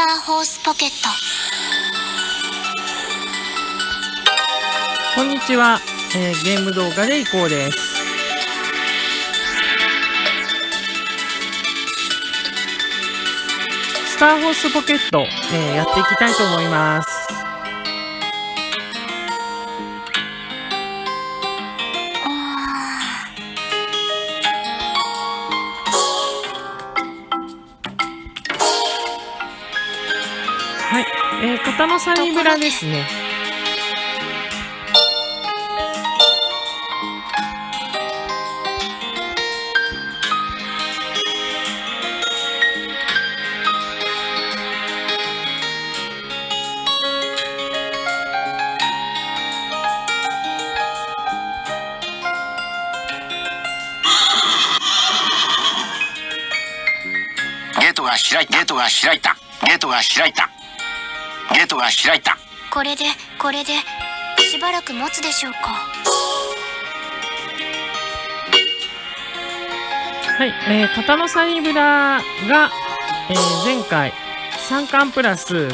たらホースポケット。こんにちは、ゲーム動画でいこうです。スターホースポケット、やっていきたいと思います。片野サニブラですね。ゲートが開いた。ゲートが開いた。これでしばらく持つでしょうか。はい、片野サニブラが、前回3冠プラス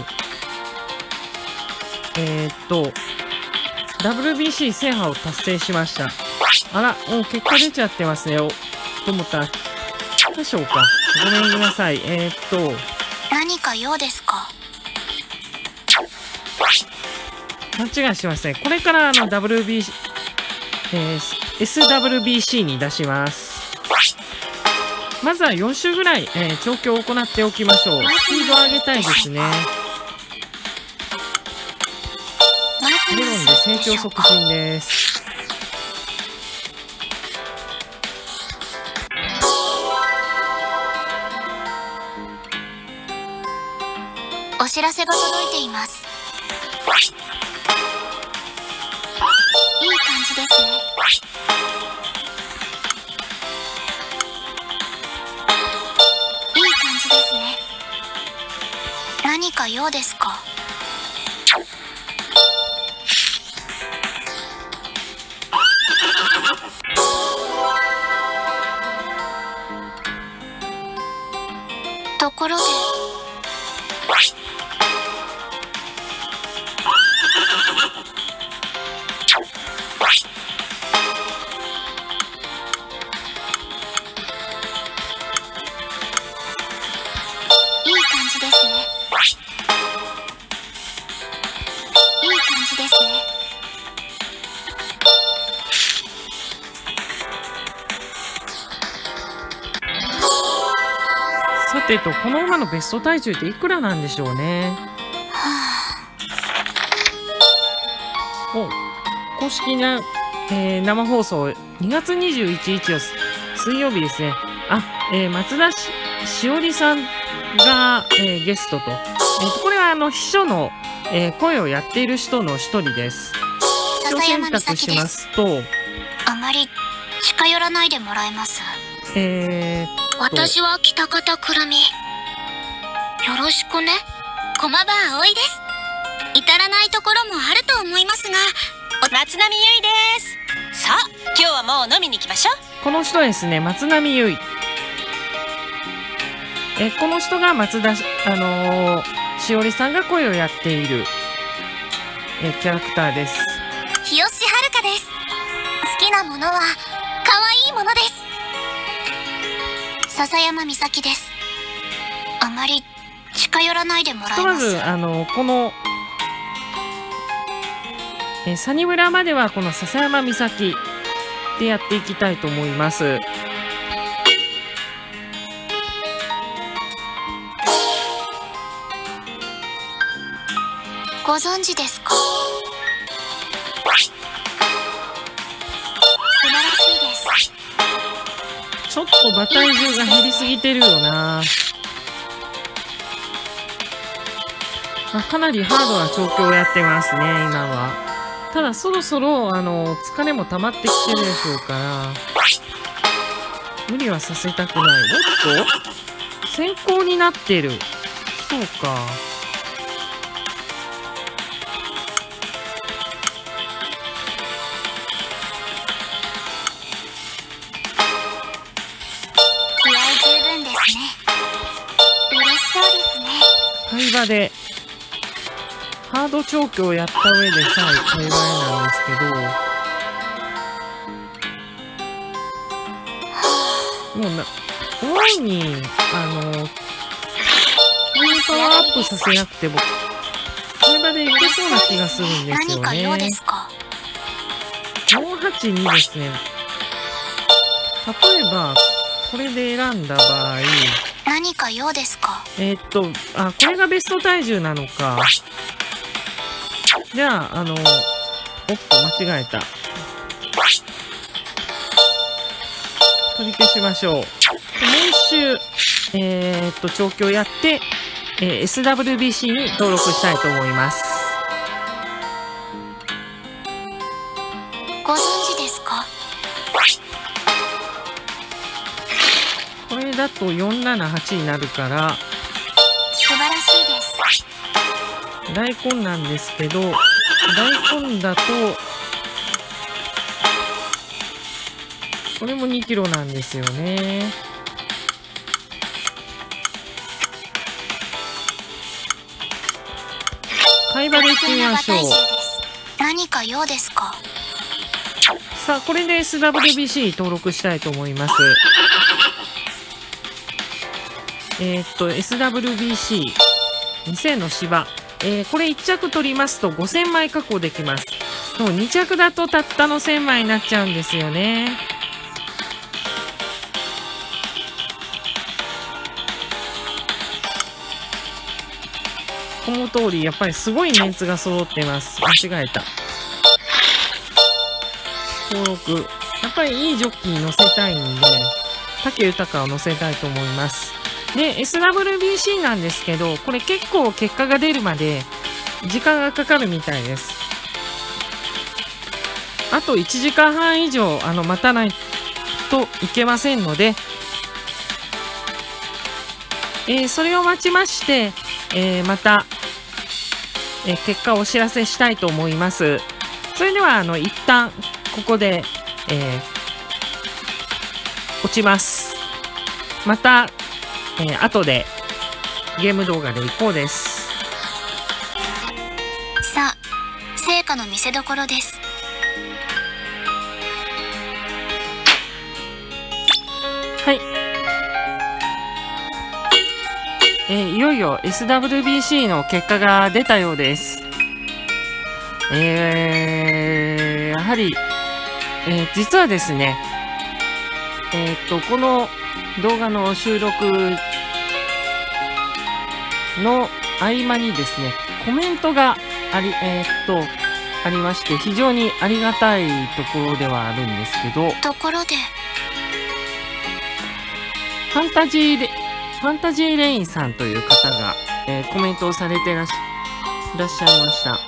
WBC 制覇を達成しました。あら、もう結果出ちゃってますね。おと思ったらでしょうか。ごめんなさい。何か用ですか。勘違いしてますね。これからWBC、SWBC に出します。まずは4週ぐらい、調教を行っておきましょう。スピードを上げたいですね。メロンで成長促進です。お知らせが届いています。いい感じですね。いい感じですね。何か用ですか。ところで。さてと、この馬のベスト体重っていくらなんでしょうね。お公式な、生放送2月21日の水曜日ですね。松田しおりさんが、ゲストと、これは秘書の、声をやっている人の一人です。一応選択しますと、あまり近寄らないでもらえます。私は北方くるみ。よろしくね。駒場葵です。至らないところもあると思いますが、松並ゆいです。さあ、今日はもう飲みに行きましょう。この人ですね、松並ゆい。この人が松田、しおりさんが声をやっている、キャラクターです。日吉はるかです。好きなものは可愛いものです。笹山美咲です。あまり近寄らないでもらえます。まずこの、サニブラまではこの笹山美咲でやっていきたいと思います。ご存知ですか。素晴らしいです。ちょっと馬体重が減りすぎてるよな。かなりハードな調教をやってますね、今は。ただそろそろ疲れも溜まってきてるでしょうから、無理はさせたくない。おっと先行になってる。そうか。会話でハード調教をやった上でさえ会話なんですけど、もう大いにパワーアップさせなくても会話でいけそうな気がするんですよね。482ですね。例えばこれで選んだ場合、何か用ですか？これがベスト体重なのか。じゃあ、おっと、間違えた。取り消しましょう。もう一周、調教やって、SWBC に登録したいと思います。ご存知ですか？これだと478になるから素晴らしいです。大根なんですけど、大根だとこれも2キロなんですよね。貝割れいきましょう。何か用ですか？さあ、これで SWBC 登録したいと思います。SWBC 2000の芝、これ1着取りますと5000枚確保できます。もう2着だとたったの1000枚になっちゃうんですよね。この通りやっぱりすごいメンツが揃ってます。間違えた。登録やっぱりいいジョッキー乗せたいんで、武豊を乗せたいと思います。で、SWBC なんですけど、これ結構結果が出るまで時間がかかるみたいです。あと1時間半以上待たないといけませんので、それを待ちまして、また、結果をお知らせしたいと思います。それでは一旦ここで、落ちます。また後でゲーム動画でいこうです。さあ、成果の見せどころです。はい、いよいよ SWBC の結果が出たようです。やはり、実はですね、この動画の収録の合間にですね、コメントがありまして、非常にありがたいところではあるんですけど、ところで、ファンタジーレインさんという方が、コメントをされてらっしゃいました。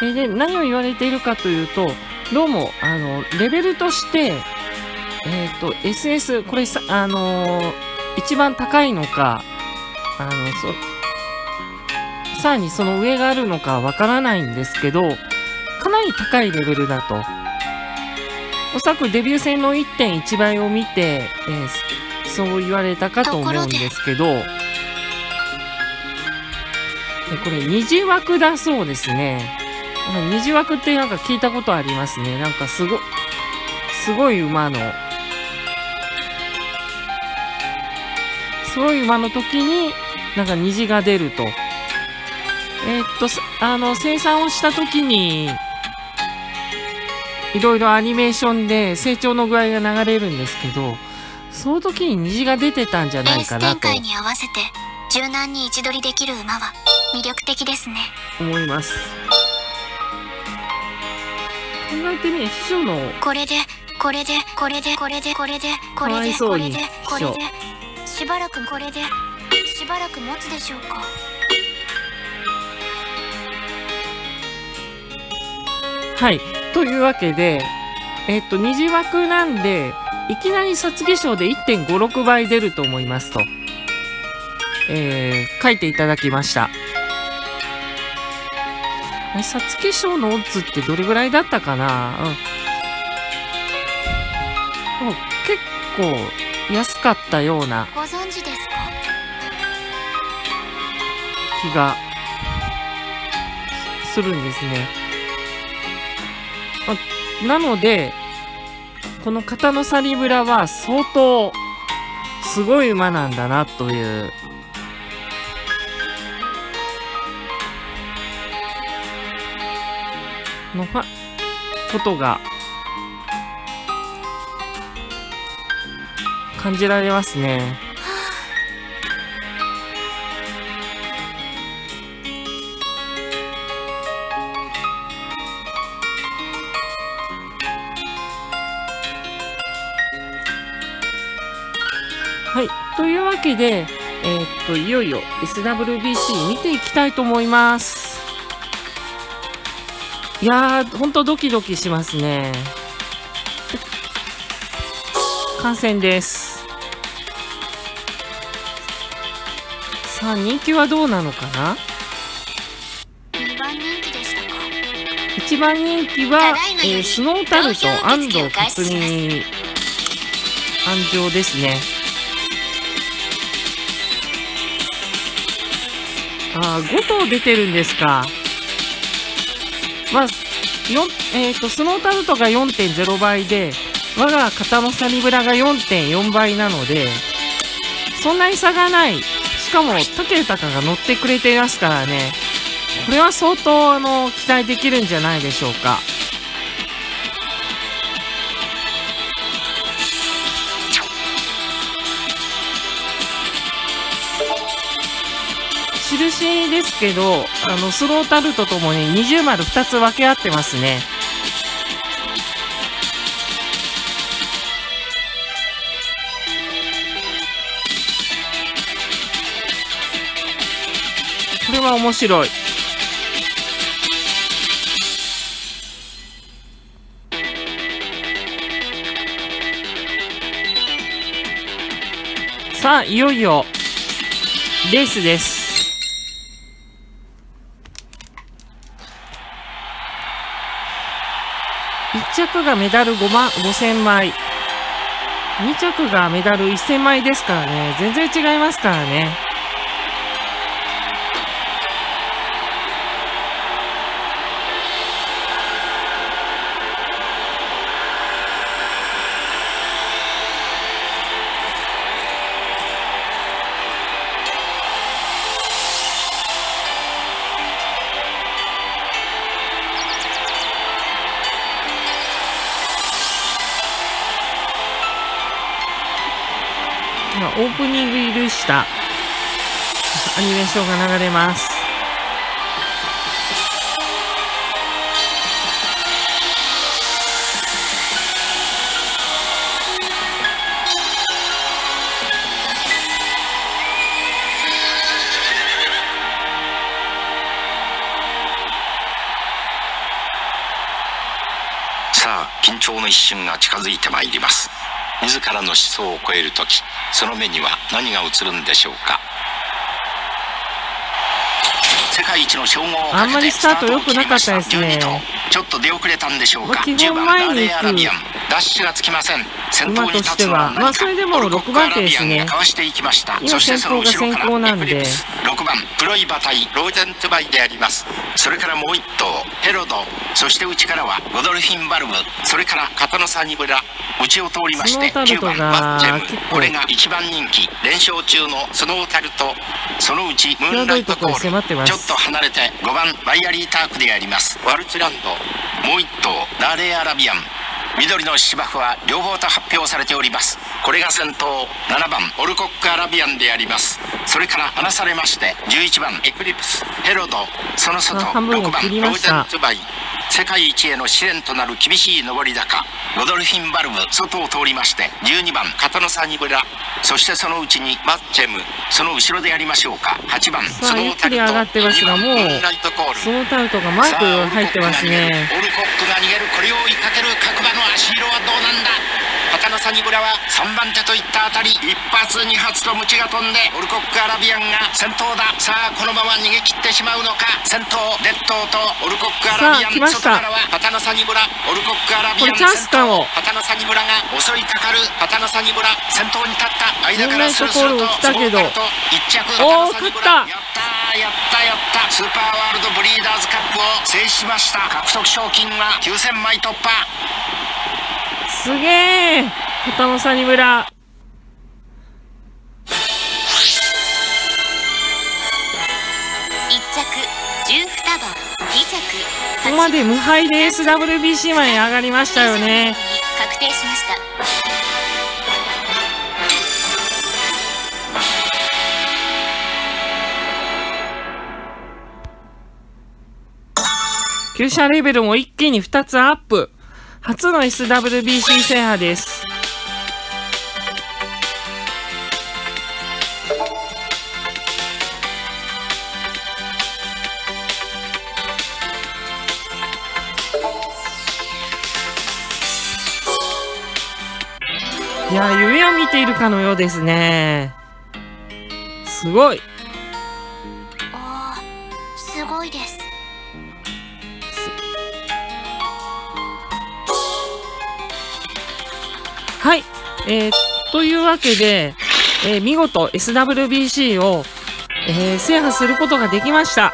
で、何を言われているかというと、どうもレベルとして、SS これさ、一番高いのか、さらにその上があるのかわからないんですけど、かなり高いレベルだと。おそらくデビュー戦の 1.1 倍を見て、そう言われたかと思うんですけど、これ20枠だそうですね。虹枠ってなんか聞いたことありますね。なんかすごい馬の、すごい馬の時になんか虹が出ると。生産をした時にいろいろアニメーションで成長の具合が流れるんですけど、その時に虹が出てたんじゃないかなと。レース展開に合わせて柔軟に位置取りできる馬は魅力的ですね。思います。考えてね、秘書のこれでしばらく持つでしょうか。はい、というわけで二次枠なんで、いきなり皐月賞で 1.56 倍出ると思いますと、書いていただきました。皐月賞のオッズってどれぐらいだったかな。うん、結構安かったような気がするんですね。なのでこの片野サリブラは相当すごい馬なんだなというのことが感じられますね。はい、というわけで、いよいよ SWBC 見ていきたいと思います。いやー、ほんとドキドキしますね。観戦です。さあ、人気はどうなのかな。一番人気は、スノータルト安藤克己安城ですね。ああ、5頭出てるんですか。まあ、スノータルトが 4.0 倍で、我が片野サリブラが 4.4 倍なので、そんなに差がない。しかも、武豊が乗ってくれていますからね。これは相当、期待できるんじゃないでしょうか。印ですけど、スロータルとともに二重丸2つ分け合ってますね。これは面白い。さあ、いよいよレースです。1着がメダル5万5000枚、2着がメダル1000枚ですからね、全然違いますからね。オープニング入りしたアニメーションが流れます。さあ、緊張の一瞬が近づいてまいります。自らの思想を超える時、その目には何が映るんでしょうか。世界一の称号をかけてスタートを切りました。12頭、ちょっと出遅れたんでしょうか。10番ラレーアラビアン、ダッシュがつきません。先頭に立つのは何か、オルコックアラビアンがかわしていきました。そしてその後ろからエクリプス、6番プロイバ対ローゼントバイであります。それからもう1頭ヘロド、そして内からはゴドルフィンバルム、それから片野サニブラ、内を通りまして9番バッチェム、これが1番人気、連勝中のスノータルト、そのうちムーンライトコール、ちょっと離れて5番バイアリータークであります。ワルツランド、もう1頭ラレーアラビアン、緑の芝生は両方と発表されております。これが先頭7番オルコックアラビアンであります。それから離されまして11番エクリプス、ヘロド、その外6番ローゼンツバイ、世界一への試練となる厳しい上り坂、ロドルフィンバルム、外を通りまして12番片野サニブラ、そしてそのうちにマッチェム、その後ろでやりましょうか。8番スノータルト、2番ムーンライトコール、スノータルトがマーク入ってますね。オルコックが逃げる、これを追いかける各馬の足色はどうなんだ。のサニブラは3番手といったあたり、一発二発とムチが飛んでオルコックアラビアンが先頭だ。さあこのまま逃げ切ってしまうのか。先頭レッドとオルコックアラビアン、外からはパタナサニブラ、オルコックアラビアン先頭、パタナサニブラが襲いかかる。パタナサニブラ先頭に立った。間からスルスルとスモーカルと1着、おお食った、やった、スーパーワールドブリーダーズカップを制しました。獲得賞金は9000枚突破。すげえ、パタナサニブラここまで無敗で SWBC まで上がりましたよね。確定しました。厩舎レベルも一気に2つアップ。初の SWBC 制覇です。いや、夢を見ているかのようですね。すごい。ああ、すごいです。はい、というわけで、見事 SWBC を、制覇することができました。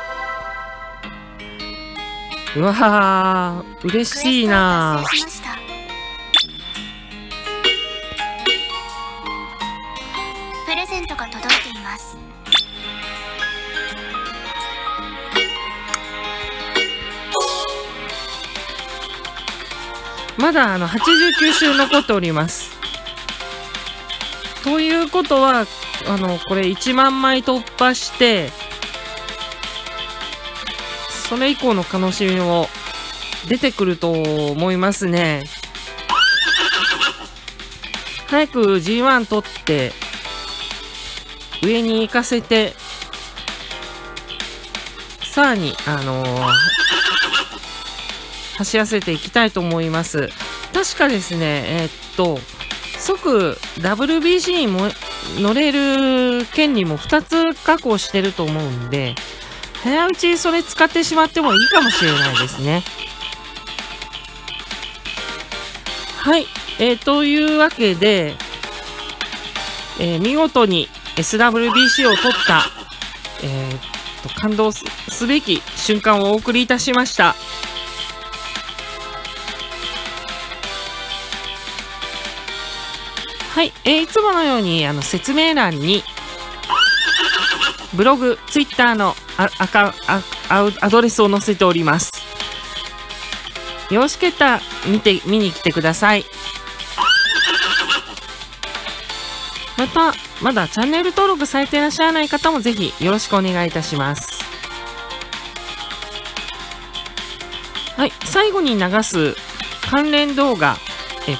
うわー、嬉しいなー。まだ89週残っております。ということはこれ1万枚突破してそれ以降の楽しみも出てくると思いますね。早く G1 取って上に行かせてさらに走らせていきたいと思います。確かですね、即 WBC にも乗れる権利も2つ確保してると思うんで、早打ちそれ使ってしまってもいいかもしれないですね。はい、というわけで、見事に SWBC を取った、感動すべき瞬間をお送りいたしました。はい、いつものように説明欄にブログ、ツイッターのアドレスを載せております。よろしければ見に来てください。また、まだチャンネル登録されていらっしゃらない方もぜひよろしくお願いいたします。はい、最後に流す関連動画。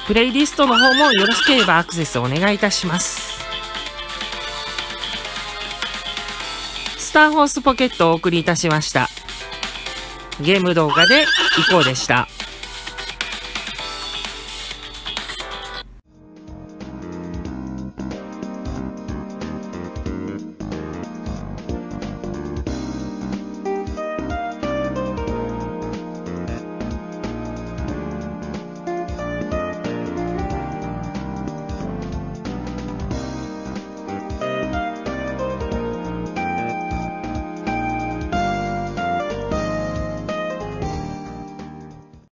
プレイリストの方もよろしければアクセスお願いいたします。スターフォースポケットをお送りいたしました。ゲーム動画で以降でした。